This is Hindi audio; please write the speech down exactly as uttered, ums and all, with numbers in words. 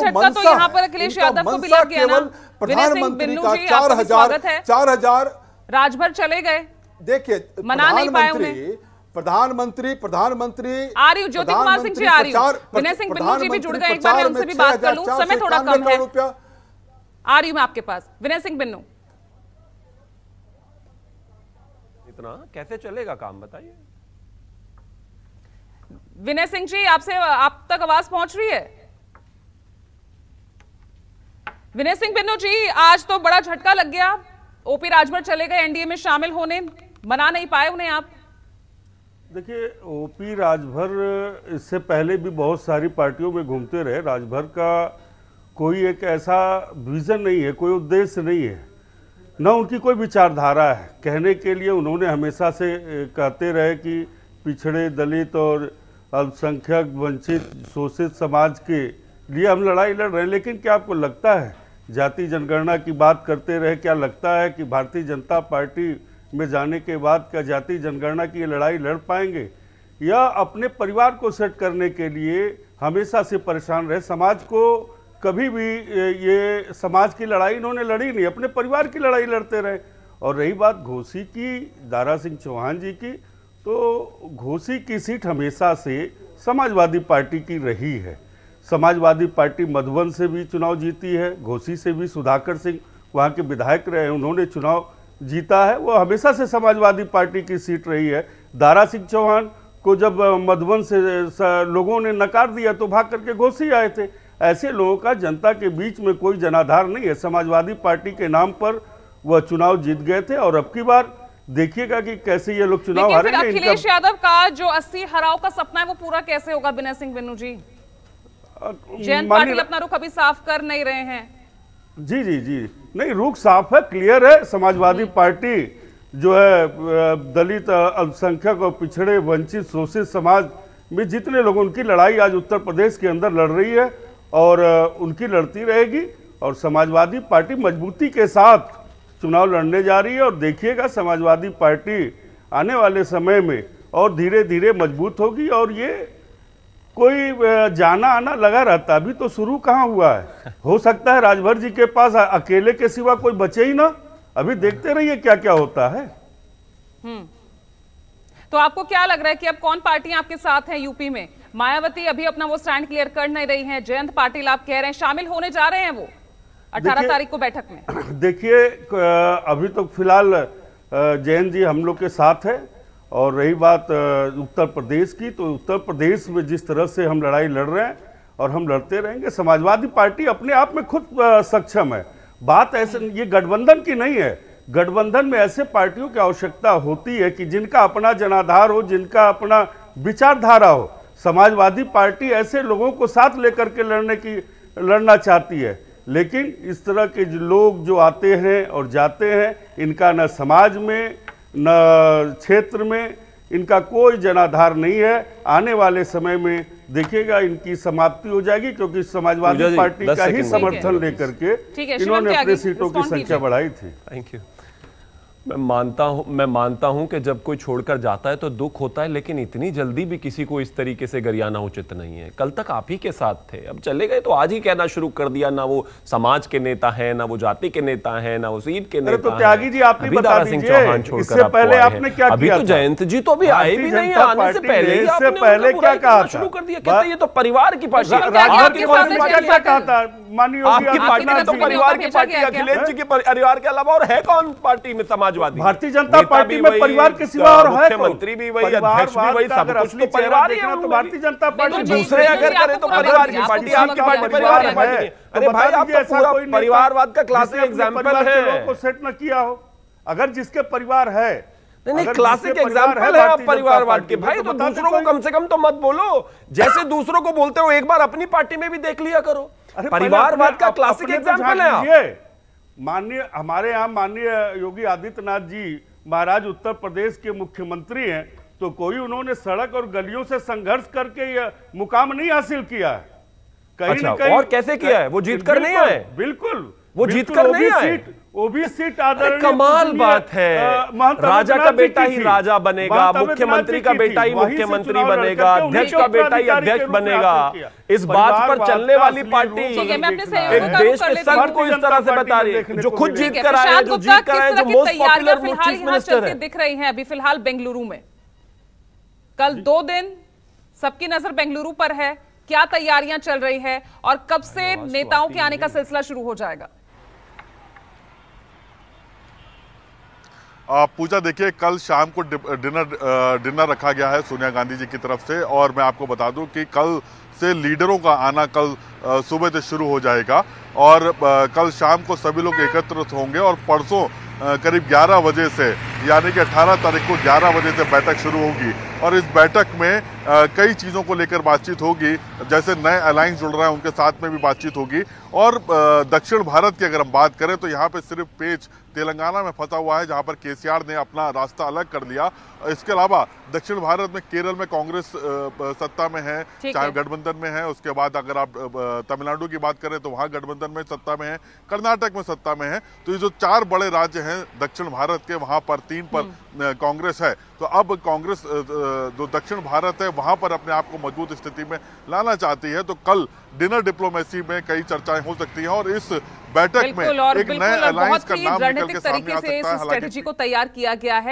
झटका तो यहाँ पर अखिलेश यादव को भी लग गया ना। विनय सिंह बिन्नू जी आपका स्वागत है। चार हजार राजभर चले गए, देखिए मना नहीं पाए उन्हें। प्रधानमंत्री प्रधानमंत्री आ रही हूँ, ज्योति कुमार सिंह जी आ रही हूँ, विनय सिंह बिन्नू जी भी जुड़ गए, एक बार मैं उनसे भी बात कर लूँ, समय थोड़ा कम है। आ रही हूँ मैं आपके पास। विनय सिंह बिन्नू, इतना कैसे चलेगा काम बताइए। विनय सिंह जी आपसे, आप तक आवाज पहुंच रही है? विनय सिंह बिन्नू जी, आज तो बड़ा झटका लग गया, ओपी राजभर चले गए एनडीए में शामिल होने, मना नहीं पाए उन्हें आप। देखिए ओपी राजभर इससे पहले भी बहुत सारी पार्टियों में घूमते रहे। राजभर का कोई एक ऐसा विजन नहीं है, कोई उद्देश्य नहीं है, ना उनकी कोई विचारधारा है कहने के लिए। उन्होंने हमेशा से कहते रहे कि पिछड़े, दलित और अल्पसंख्यक, वंचित, शोषित समाज के लिए हम लड़ाई लड़ रहे हैं। लेकिन क्या आपको लगता है, जाति जनगणना की बात करते रहे, क्या लगता है कि भारतीय जनता पार्टी में जाने के बाद क्या जाति जनगणना की लड़ाई लड़ पाएंगे? या अपने परिवार को सेट करने के लिए हमेशा से परेशान रहे, समाज को कभी भी ये समाज की लड़ाई इन्होंने लड़ी नहीं, अपने परिवार की लड़ाई लड़ते रहे। और रही बात घोसी की, दारा सिंह चौहान जी की, तो घोसी की सीट हमेशा से समाजवादी पार्टी की रही है। समाजवादी पार्टी मधुबन से भी चुनाव जीती है, घोसी से भी। सुधाकर सिंह वहाँ के विधायक रहे, उन्होंने चुनाव जीता है, वो हमेशा से समाजवादी पार्टी की सीट रही है। दारा सिंह चौहान को जब मधुबन से लोगों ने नकार दिया तो भाग करके घोसी आए थे। ऐसे लोगों का जनता के बीच में कोई जनाधार नहीं है। समाजवादी पार्टी के नाम पर वह चुनाव जीत गए थे और अब की बार देखिएगा कि कैसे ये लोग चुनाव हारेंगे। अखिलेश यादव का जो अस्सी हराव का सपना है वो पूरा कैसे होगा विनय सिंह बिन्नू जी? जयंत पाटिल अपना रुख अभी साफ कर नहीं रहे हैं। जी जी जी नहीं, रुख साफ है, क्लियर है। समाजवादी पार्टी जो है दलित, अल्पसंख्यक और पिछड़े, वंचित, शोषित समाज में जितने लोग, उनकी लड़ाई आज उत्तर प्रदेश के अंदर लड़ रही है और उनकी लड़ती रहेगी। और समाजवादी पार्टी मजबूती के साथ चुनाव लड़ने जा रही है और देखिएगा समाजवादी पार्टी आने वाले समय में और धीरे धीरे मजबूत होगी। और ये कोई जाना आना लगा रहता, अभी तो शुरू कहाँ हुआ है। हो सकता है राजभर जी के पास अकेले के सिवा कोई बचे ही ना, अभी देखते रहिए क्या क्या होता है। हम्म, तो आपको क्या लग रहा है कि अब कौन पार्टियां आपके साथ हैं यूपी में? मायावती अभी अपना वो स्टैंड क्लियर कर नहीं रही हैं, जयंत पाटिल आप कह रहे हैं शामिल होने जा रहे हैं वो अठारह तारीख को बैठक में। देखिए अभी तो फिलहाल जयंत जी हम लोग के साथ है। और रही बात उत्तर प्रदेश की, तो उत्तर प्रदेश में जिस तरह से हम लड़ाई लड़ रहे हैं और हम लड़ते रहेंगे। समाजवादी पार्टी अपने आप में खुद सक्षम है। बात ऐसे ये गठबंधन की नहीं है, गठबंधन में ऐसे पार्टियों की आवश्यकता होती है कि जिनका अपना जनाधार हो, जिनका अपना विचारधारा हो। समाजवादी पार्टी ऐसे लोगों को साथ लेकर के लड़ने की लड़ना चाहती है, लेकिन इस तरह के जो लोग जो आते हैं और जाते हैं, इनका न समाज में न क्षेत्र में इनका कोई जनाधार नहीं है। आने वाले समय में देखिएगा इनकी समाप्ति हो जाएगी, क्योंकि समाजवादी पार्टी का ही समर्थन लेकर के इन्होंने अपने सीटों की संख्या बढ़ाई थी। Thank you. मैं मानता हूँ मैं मानता हूँ कि जब कोई छोड़कर जाता है तो दुख होता है, लेकिन इतनी जल्दी भी किसी को इस तरीके से गरियाना उचित नहीं है। कल तक आप ही के साथ थे, अब चले गए तो आज ही कहना शुरू कर दिया, ना वो समाज के नेता है, ना वो त्यागी जी, आप ही बता दीजिए इससे पहले आपने क्या किया? अभी तो जयंत जी तो अभी आए भी नहीं, आने से पहले क्या कहा शुरू कर दिया? कहते ये तो परिवार की पार्टी। आपकी पार्टी तो परिवार की पार्टी, अखिलेश जी के परिवार के अलावा और है कौन पार्टी में? समाज भारतीय जनता पार्टी में परिवार के सिवा और है मुख्यमंत्री भी वही, अध्यक्ष भी वही, सब कुछ तो परिवार ही है। तो भारतीय जनता पार्टी दूसरे अगर करे तो परिवार की पार्टी, आपकी पार्टी परिवार है। अरे भाई आप तो पूरा परिवारवाद का क्लासिक एग्जांपल है। लोगों को सेट न किया हो, अगर जिसके परिवार है नहीं नहीं क्लासिक एग्जाम्पल है आप परिवारवाद के। भाई तो दूसरों को कम से कम तो मत बोलो, जैसे दूसरों को बोलते हो एक बार अपनी पार्टी में भी देख लिया करो। परिवारवाद का क्लासिक एग्जाम्पल है। माननीय हमारे यहाँ माननीय योगी आदित्यनाथ जी महाराज उत्तर प्रदेश के मुख्यमंत्री हैं, तो कोई उन्होंने सड़क और गलियों से संघर्ष करके यह मुकाम नहीं हासिल किया है। कहीं अच्छा, ना कहीं और कैसे किया है? वो जीतकर नहीं आए, बिल्कुल वो जीतकर नहीं आए। ओबीसी कमाल बात है। राजा का बेटा ही राजा बनेगा, मुख्यमंत्री का बेटा ही मुख्यमंत्री बनेगा, अध्यक्ष का बेटा ही अध्यक्ष बनेगा। इस बात पर चलने वाली पार्टी एक देश के संघ को इस तरह से बता रही है जो खुद जीत कर आए, जो जीत कर आए, जो मोस्ट पॉपुलर वो चीफ मिनिस्टर है। दिख रही है अभी फिलहाल बेंगलुरु में, कल दो दिन सबकी नजर बेंगलुरु पर है, क्या तैयारियां चल रही है और कब से नेताओं के आने का सिलसिला शुरू हो जाएगा? पूजा, देखिए कल शाम को डिनर डिनर रखा गया है सोनिया गांधी जी की तरफ से, और मैं आपको बता दूं कि कल से लीडरों का आना कल सुबह से शुरू हो जाएगा और कल शाम को सभी लोग एकत्रित होंगे और परसों करीब ग्यारह बजे से यानी कि अठारह तारीख को ग्यारह बजे से बैठक शुरू होगी और इस बैठक में कई चीज़ों को लेकर बातचीत होगी, जैसे नए अलायंस जुड़ रहे हैं उनके साथ में भी बातचीत होगी। और दक्षिण भारत की अगर हम बात करें तो यहाँ पे सिर्फ पेच तेलंगाना में फंसा हुआ है जहाँ पर केसीआर ने अपना रास्ता अलग कर लिया। इसके अलावा दक्षिण भारत में केरल में कांग्रेस सत्ता में है, चाहे गठबंधन में है, उसके बाद अगर आप तमिलनाडु की बात करें तो वहाँ गठबंधन में सत्ता में है, कर्नाटक में सत्ता में है। तो ये जो चार बड़े राज्य हैं दक्षिण भारत के, वहाँ पर तीन पर कांग्रेस है। तो अब कांग्रेस जो दक्षिण भारत है वहाँ पर अपने आप को मजबूत स्थिति में लाना चाहती है। तो कल डिनर डिप्लोमेसी में कई चर्चाएं हो सकती हैं और इस बैठक में एक नए अलायंस का नाम निकल के सामने आ सकता है। हालांकि स्ट्रेटजी को तैयार किया गया है।